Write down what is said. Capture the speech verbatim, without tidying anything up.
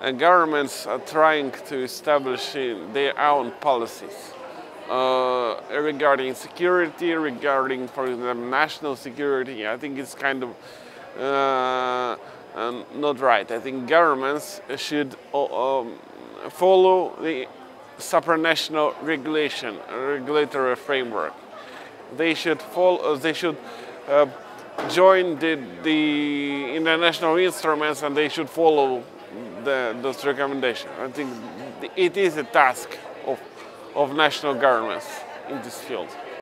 uh, governments are trying to establish their own policies uh, regarding security, regarding, for example, national security. I think it's kind of uh, uh, not right. I think governments should uh, um, follow the supranational regulation, regulatory framework. They should follow. They should uh, join the, the international instruments, and they should follow the, those recommendations. I think it is a task of, of national governments in this field.